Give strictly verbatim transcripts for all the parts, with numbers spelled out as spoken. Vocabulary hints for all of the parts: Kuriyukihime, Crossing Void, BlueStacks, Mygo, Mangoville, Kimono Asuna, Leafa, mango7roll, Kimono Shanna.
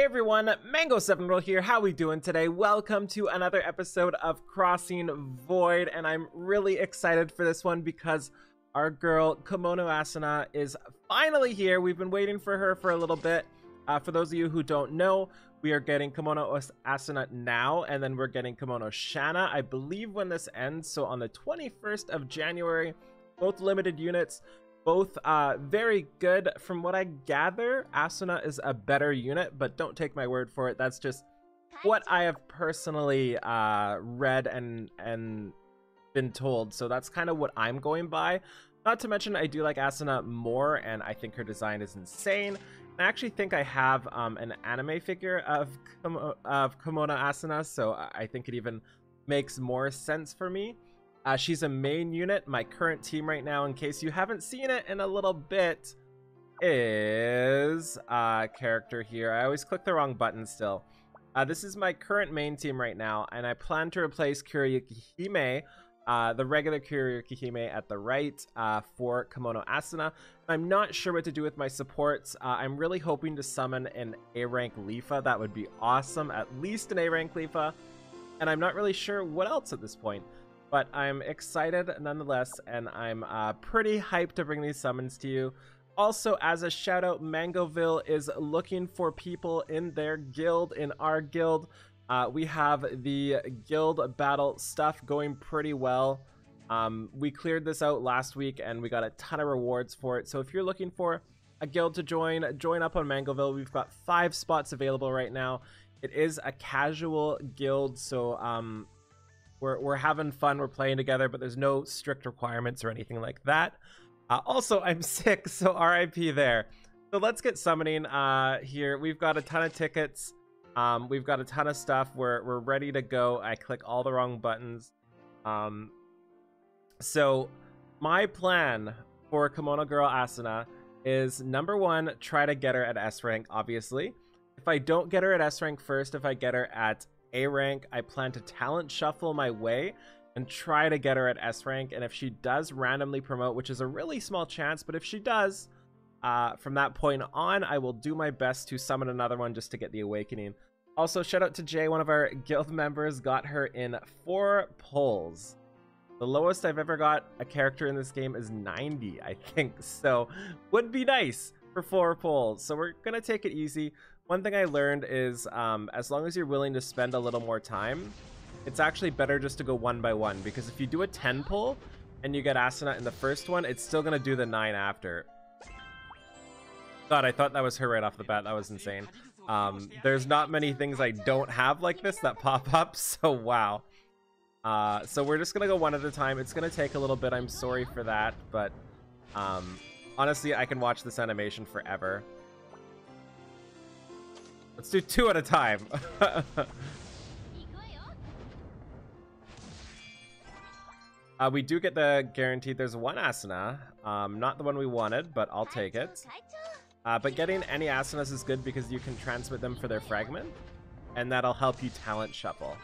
Hey everyone, mango seven roll here. How we doing today? Welcome to another episode of Crossing Void, and I'm really excited for this one because our girl Kimono Asuna is finally here. We've been waiting for her for a little bit. Uh, for those of you who don't know, we are getting Kimono Asuna now, and then we're getting Kimono Shanna, I believe, when this ends. So on the twenty-first of January, both limited units. Both uh, very good. From what I gather, Asuna is a better unit, but don't take my word for it. That's just what I have personally uh, read and and been told. So that's kind of what I'm going by. Not to mention, I do like Asuna more, and I think her design is insane. And I actually think I have um, an anime figure of, Kim- of Kimono Asuna, so I think it even makes more sense for me. Uh, she's a main unit. My current team right now, in case you haven't seen it in a little bit, is a character here. I always click the wrong button still. Uh, this is my current main team right now, and I plan to replace Kuriyukihime, uh, the regular Kuriyukihime at the right, uh, for Kimono Asuna. I'm not sure what to do with my supports. Uh, I'm really hoping to summon an A rank Leafa. That would be awesome, at least an A rank Leafa. And I'm not really sure what else at this point. But I'm excited nonetheless, and I'm uh, pretty hyped to bring these summons to you. Also, as a shout out, Mangoville is looking for people in their guild, in our guild. Uh, we have the guild battle stuff going pretty well. Um, we cleared this out last week, and we got a ton of rewards for it. So if you're looking for a guild to join, join up on Mangoville. We've got five spots available right now. It is a casual guild, so... Um, We're, we're having fun, we're playing together, but there's no strict requirements or anything like that. Uh, also, I'm sick, so R I P there. So let's get summoning uh, here. We've got a ton of tickets. Um, we've got a ton of stuff. We're, we're ready to go. I click all the wrong buttons. Um, so my plan for Kimono Girl Asuna is, number one, try to get her at S rank, obviously. If I don't get her at S rank first, if I get her at A rank, I plan to talent shuffle my way and try to get her at S rank. And if she does randomly promote, which is a really small chance, but if she does, uh, from that point on, I will do my best to summon another one just to get the awakening. Also, shout out to Jay, one of our guild members, got her in four pulls. The lowest I've ever got a character in this game is ninety, I think. So would be nice for four pulls. So we're gonna take it easy. One thing I learned is um, as long as you're willing to spend a little more time, it's actually better just to go one by one, because if you do a ten pull and you get Asuna in the first one, it's still going to do the nine after. God, I thought that was her right off the bat. That was insane. Um, there's not many things I don't have like this that pop up, so wow. Uh, so we're just going to go one at a time. It's going to take a little bit. I'm sorry for that, but um, honestly, I can watch this animation forever. Let's do two at a time. uh, we do get the guaranteed. There's one Asuna. Um, not the one we wanted, but I'll take it. Uh, but getting any Asunas is good because you can transmit them for their fragment. And that'll help you talent shuffle.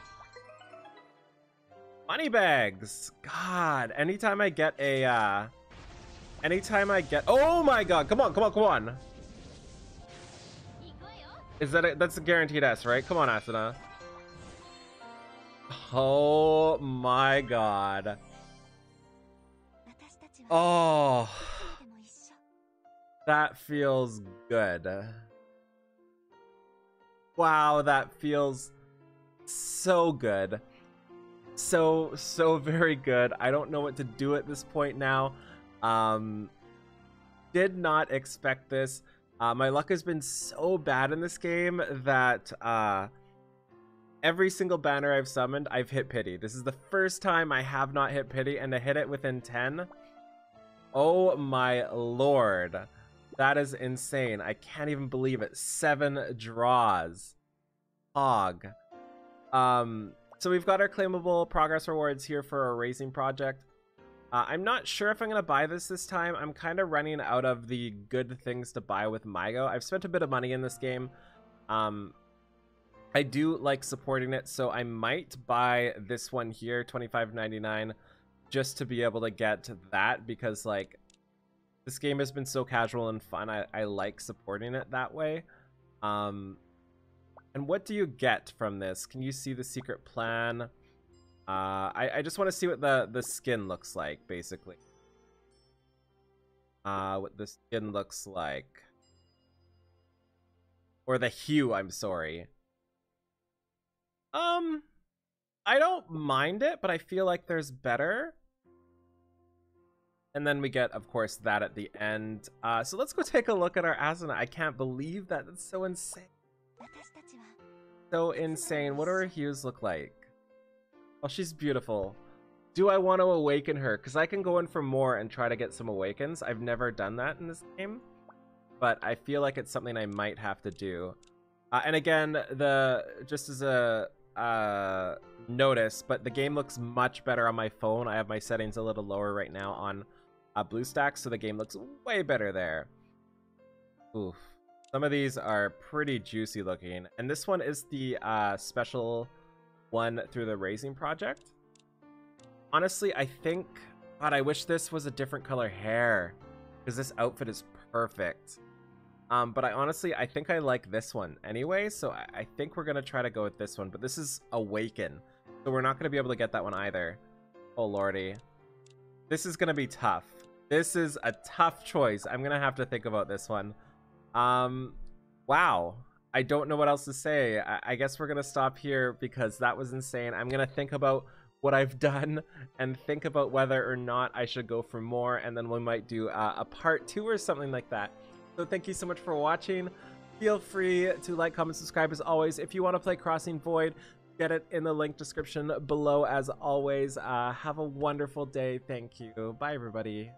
Money bags. God, anytime I get a... Uh, anytime I get... Oh my god. Come on, come on, come on. Is that a, that's a guaranteed S, right? Come on, Asuna. Oh my god. Oh. That feels good. Wow, that feels so good. So, so very good. I don't know what to do at this point now. Um, did not expect this. Uh, my luck has been so bad in this game that uh, every single banner I've summoned, I've hit pity. This is the first time I have not hit pity, and to hit it within ten. Oh my lord. That is insane. I can't even believe it. Seven draws. Hog. Um, so we've got our claimable progress rewards here for our raising project. Uh, I'm not sure if I'm going to buy this this time. I'm kind of running out of the good things to buy with Mygo. I've spent a bit of money in this game. Um, I do like supporting it, so I might buy this one here, twenty-five ninety-nine, just to be able to get that, because like this game has been so casual and fun. I, I like supporting it that way. Um, And what do you get from this? Can you see the secret plan? Uh, I, I just want to see what the, the skin looks like, basically. Uh, what the skin looks like. Or the hue, I'm sorry. Um, I don't mind it, but I feel like there's better. And then we get, of course, that at the end. Uh, so let's go take a look at our Asuna. I can't believe that. That's so insane. So insane. What do her hues look like? Oh, she's beautiful. Do I want to awaken her? Because I can go in for more and try to get some awakens. I've never done that in this game, but I feel like it's something I might have to do. Uh, and again, the just as a uh, notice, but the game looks much better on my phone. I have my settings a little lower right now on uh, BlueStacks, so the game looks way better there. Oof. Some of these are pretty juicy looking, and this one is the uh, special one through the Raising Project. Honestly, I think... God, I wish this was a different color hair, because this outfit is perfect. Um, but I honestly, I think I like this one anyway, so I, I think we're going to try to go with this one. But this is Awaken, so we're not going to be able to get that one either. Oh, lordy. This is going to be tough. This is a tough choice. I'm going to have to think about this one. Um, wow. I don't know what else to say. I, I guess we're going to stop here because that was insane. I'm going to think about what I've done and think about whether or not I should go for more. And then we might do uh, a part two or something like that. So thank you so much for watching. Feel free to like, comment, subscribe as always. If you want to play Crossing Void, get it in the link description below as always. Uh, have a wonderful day. Thank you. Bye, everybody.